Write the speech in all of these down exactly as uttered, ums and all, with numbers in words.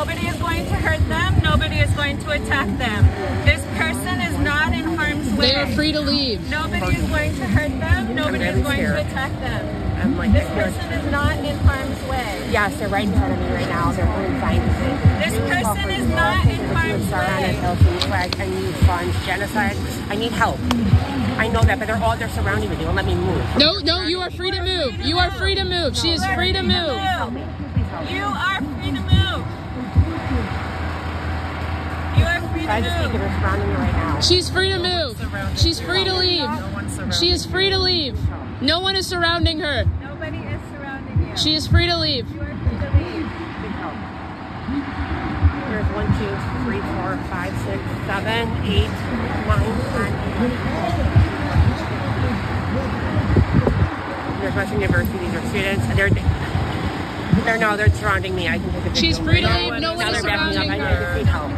Nobody is going to hurt them. Nobody is going to attack them. This person is not in harm's way. They are free to leave. Nobody is going to hurt them. Nobody is going to attack them. I'm like, this person is not in harm's way. Yes, they're right in front of me right now. They're holding signs. This person is not in harm's way. I need funds, genocide. I need help. I know that, but they're all they're surrounding me. They won't let me move. No, no, you are free to move. You are free to move. She is free to move. You are free to move. You are free to move. Right now. She's free to move. She's free to leave. She is free to leave. No one is surrounding her. Nobody is surrounding you. She is free to leave. You are free to leave. There's one, two, three, four, five, six, seven, eight, nine, ten. Northwestern University, these are students. They're, they're, no, they're surrounding me. I can take a She's free to leave. No, no one is surrounding her. I need help.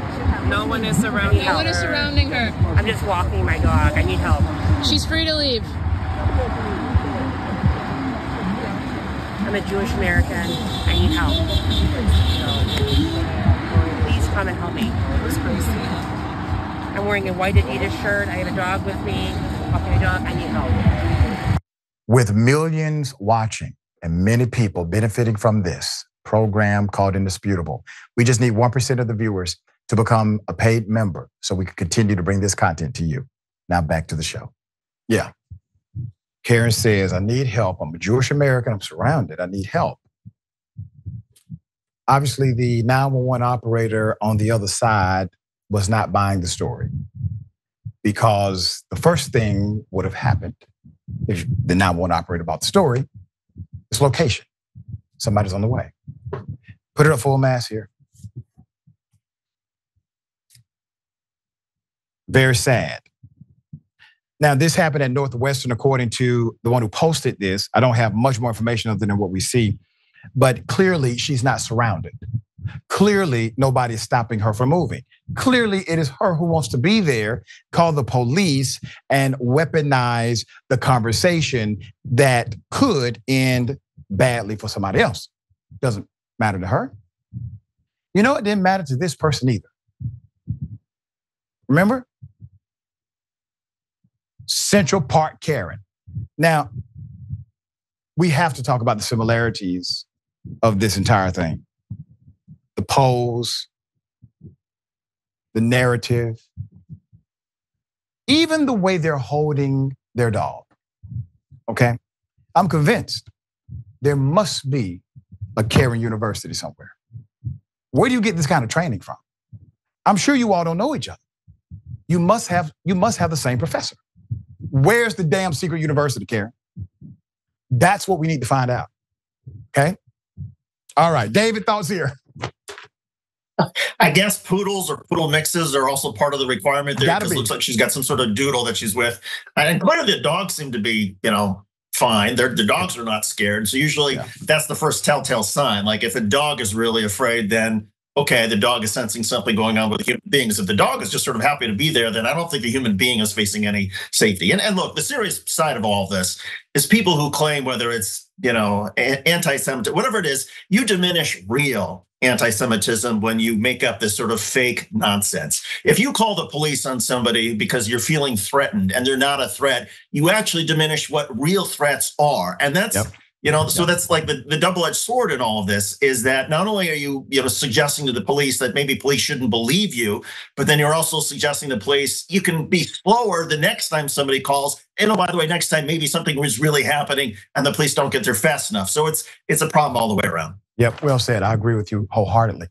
No one is surrounding her. No one is surrounding her. I'm just walking my dog. I need help. She's free to leave. I'm a Jewish American. I need help. Please come and help me. I'm wearing a white Adidas shirt. I got a dog with me. Okay, dog, I need help. With millions watching and many people benefiting from this program called Indisputable, we just need one percent of the viewers to become a paid member so we can continue to bring this content to you. Now back to the show. Yeah. Karen says, I need help. I'm a Jewish American. I'm surrounded. I need help. Obviously, the nine one one operator on the other side was not buying the story, because the first thing would have happened if the nine one one operator bought the story is location. Somebody's on the way. Put it up full mass here. Very sad. Now, this happened at Northwestern, according to the one who posted this. I don't have much more information other than what we see, but clearly she's not surrounded. Clearly, nobody is stopping her from moving. Clearly, it is her who wants to be there, call the police, and weaponize the conversation that could end badly for somebody else. Doesn't matter to her. You know, it didn't matter to this person either. Remember? Central Park Karen. Now, we have to talk about the similarities of this entire thing. The pose, the narrative, even the way they're holding their dog, okay? I'm convinced there must be a Karen University somewhere. Where do you get this kind of training from? I'm sure you all don't know each other. You must have, you must have the same professor. Where's the damn secret university, Karen? That's what we need to find out, okay? All right, David, thoughts here? I guess poodles or poodle mixes are also part of the requirement there, because it looks like she's got some sort of doodle that she's with. And one of the dogs seem to be, you know, fine. Their, the dogs are not scared. So usually yeah. that's the first telltale sign. Like if a dog is really afraid, then okay, the dog is sensing something going on with human beings. If the dog is just sort of happy to be there, then I don't think the human being is facing any safety. And, and look, the serious side of all of this is people who claim, whether it's, you know, anti-Semitism, whatever it is, you diminish real anti-Semitism when you make up this sort of fake nonsense. If you call the police on somebody because you're feeling threatened and they're not a threat, you actually diminish what real threats are. And that's... Yep. You know, so that's like the, the double-edged sword in all of this, is that not only are you, you know, suggesting to the police that maybe police shouldn't believe you, but then you're also suggesting to police you can be slower the next time somebody calls. And oh, by the way, next time maybe something was really happening and the police don't get there fast enough. So it's it's a problem all the way around. Yep, well said. I agree with you wholeheartedly.